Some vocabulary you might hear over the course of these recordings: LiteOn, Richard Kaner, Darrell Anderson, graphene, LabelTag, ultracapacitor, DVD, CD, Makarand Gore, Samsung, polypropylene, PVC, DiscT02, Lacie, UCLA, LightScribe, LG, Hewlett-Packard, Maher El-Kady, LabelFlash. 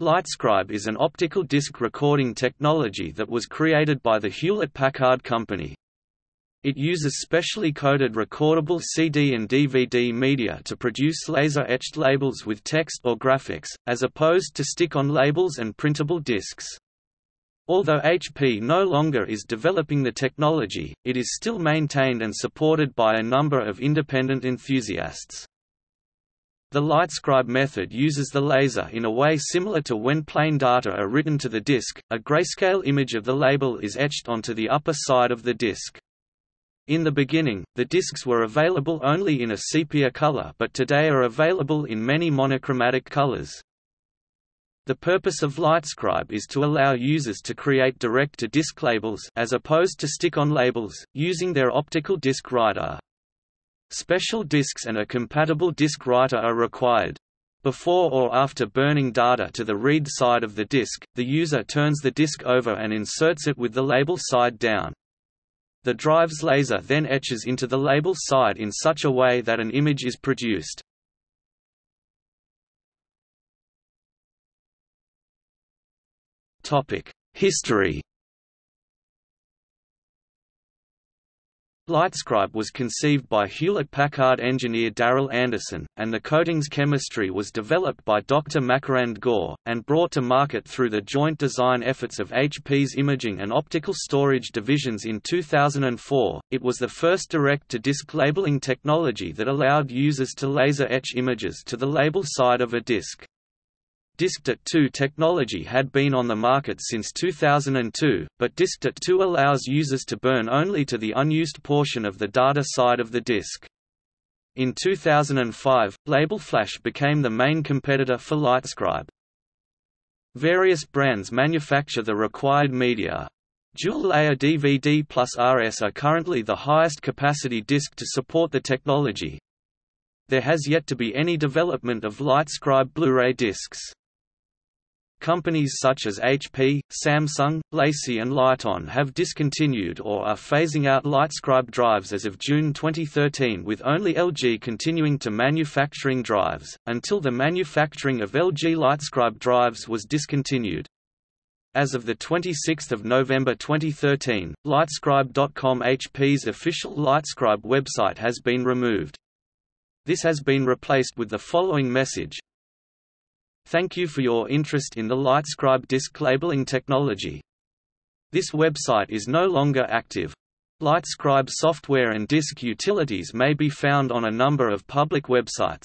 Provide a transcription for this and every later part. LightScribe is an optical disc recording technology that was created by the Hewlett-Packard company. It uses specially coded recordable CD and DVD media to produce laser-etched labels with text or graphics, as opposed to stick-on labels and printable discs. Although HP no longer is developing the technology, it is still maintained and supported by a number of independent enthusiasts. The LightScribe method uses the laser in a way similar to when plain data are written to the disk, a grayscale image of the label is etched onto the upper side of the disk. In the beginning, the discs were available only in a sepia color but today are available in many monochromatic colors. The purpose of LightScribe is to allow users to create direct-to-disc labels as opposed to stick-on labels, using their optical disc writer. Special discs and a compatible disc writer are required. Before or after burning data to the read side of the disc, the user turns the disc over and inserts it with the label side down. The drive's laser then etches into the label side in such a way that an image is produced. History. LightScribe was conceived by Hewlett-Packard engineer Darrell Anderson, and the coatings chemistry was developed by Dr. Makarand Gore, and brought to market through the joint design efforts of HP's imaging and optical storage divisions in 2004. It was the first direct-to-disc labeling technology that allowed users to laser etch images to the label side of a disc. DiscT02 technology had been on the market since 2002, but DiscT02 allows users to burn only to the unused portion of the data side of the disk. In 2005, LabelFlash became the main competitor for LightScribe. Various brands manufacture the required media. Dual-layer DVD plus RS are currently the highest capacity disk to support the technology. There has yet to be any development of LightScribe Blu-ray discs. Companies such as HP, Samsung, Lacie and LiteOn have discontinued or are phasing out LightScribe drives as of June 2013, with only LG continuing to manufacturing drives, until the manufacturing of LG LightScribe drives was discontinued. As of 26 November 2013, LightScribe.com, HP's official LightScribe website, has been removed. This has been replaced with the following message: "Thank you for your interest in the LightScribe disc labeling technology. This website is no longer active. LightScribe software and disc utilities may be found on a number of public websites."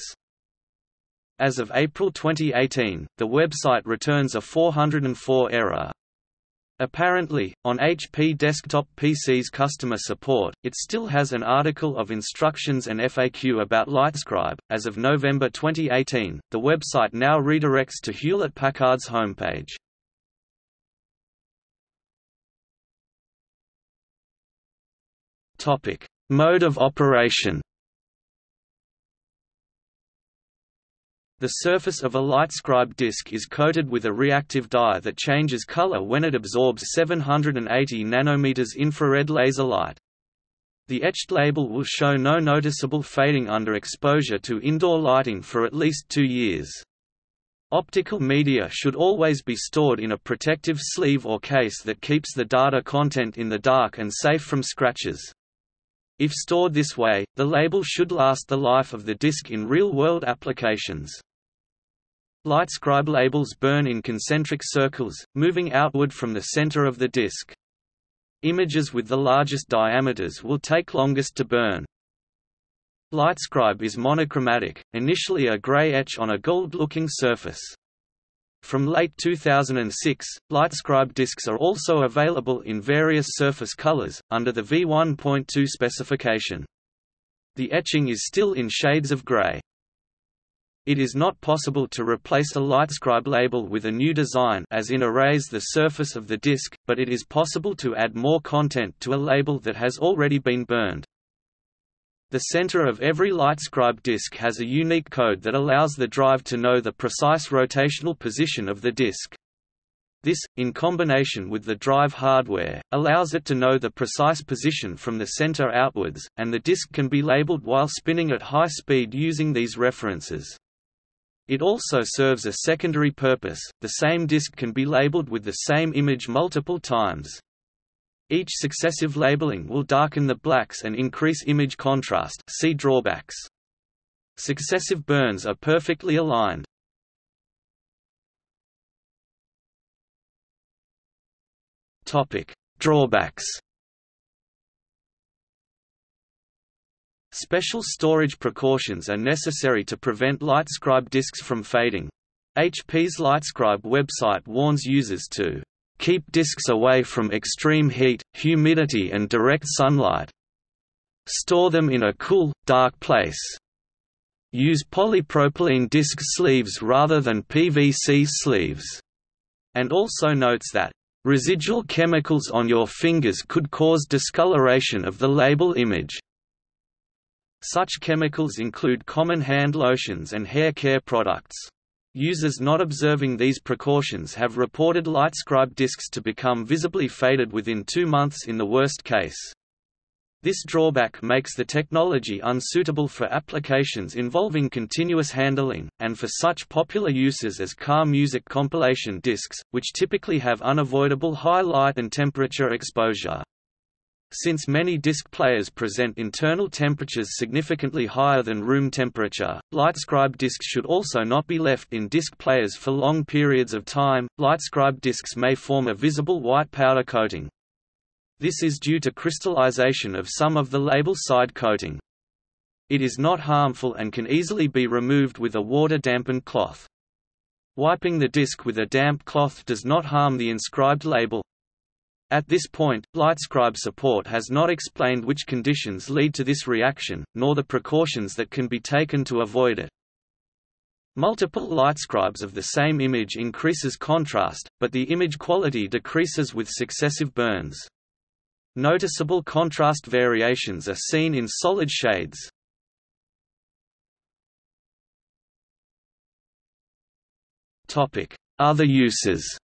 As of April 2018, the website returns a 404 error. Apparently, on HP desktop PC's customer support, it still has an article of instructions and FAQ about LightScribe. As of November 2018, the website now redirects to Hewlett-Packard's homepage. Topic: Mode of operation. The surface of a LightScribe disc is coated with a reactive dye that changes color when it absorbs 780 nanometers infrared laser light. The etched label will show no noticeable fading under exposure to indoor lighting for at least 2 years. Optical media should always be stored in a protective sleeve or case that keeps the data content in the dark and safe from scratches. If stored this way, the label should last the life of the disc in real-world applications. LightScribe labels burn in concentric circles, moving outward from the center of the disc. Images with the largest diameters will take longest to burn. LightScribe is monochromatic, initially a gray etch on a gold-looking surface. From late 2006, LightScribe discs are also available in various surface colors, under the V1.2 specification. The etching is still in shades of gray. It is not possible to replace a LightScribe label with a new design, as in erase the surface of the disc, but it is possible to add more content to a label that has already been burned. The center of every LightScribe disc has a unique code that allows the drive to know the precise rotational position of the disc. This, in combination with the drive hardware, allows it to know the precise position from the center outwards, and the disc can be labeled while spinning at high speed using these references. It also serves a secondary purpose. The same disk can be labeled with the same image multiple times. Each successive labeling will darken the blacks and increase image contrast. See drawbacks. Successive burns are perfectly aligned. Topic: Drawbacks. Special storage precautions are necessary to prevent LightScribe disks from fading. HP's LightScribe website warns users to keep disks away from extreme heat, humidity and direct sunlight. Store them in a cool, dark place. Use polypropylene disk sleeves rather than PVC sleeves. And also notes that residual chemicals on your fingers could cause discoloration of the label image. Such chemicals include common hand lotions and hair care products. Users not observing these precautions have reported LightScribe disks to become visibly faded within 2 months in the worst case. This drawback makes the technology unsuitable for applications involving continuous handling, and for such popular uses as car music compilation disks, which typically have unavoidable high light and temperature exposure. Since many disk players present internal temperatures significantly higher than room temperature, LightScribe disks should also not be left in disk players for long periods of time. LightScribe disks may form a visible white powder coating. This is due to crystallization of some of the label side coating. It is not harmful and can easily be removed with a water-dampened cloth. Wiping the disk with a damp cloth does not harm the inscribed label. At this point, LightScribe support has not explained which conditions lead to this reaction, nor the precautions that can be taken to avoid it. Multiple LightScribes of the same image increases contrast, but the image quality decreases with successive burns. Noticeable contrast variations are seen in solid shades. Other uses.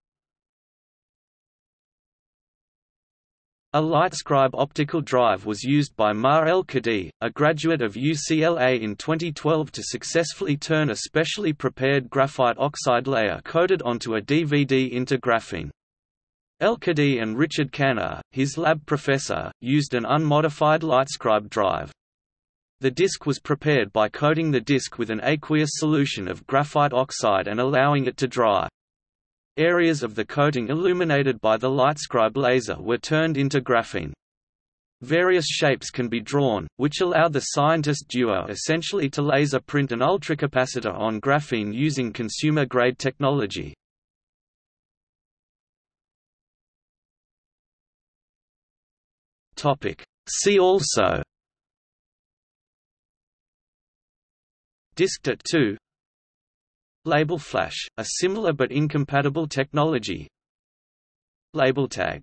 A LightScribe optical drive was used by Maher El-Kady, a graduate of UCLA in 2012 to successfully turn a specially prepared graphite oxide layer coated onto a DVD into graphene. El-Kady and Richard Kaner, his lab professor, used an unmodified LightScribe drive. The disk was prepared by coating the disk with an aqueous solution of graphite oxide and allowing it to dry. Areas of the coating illuminated by the LightScribe laser were turned into graphene. Various shapes can be drawn, which allowed the scientist duo essentially to laser print an ultracapacitor on graphene using consumer-grade technology. See also: DiscT02, LabelFlash, a similar but incompatible technology, LabelTag.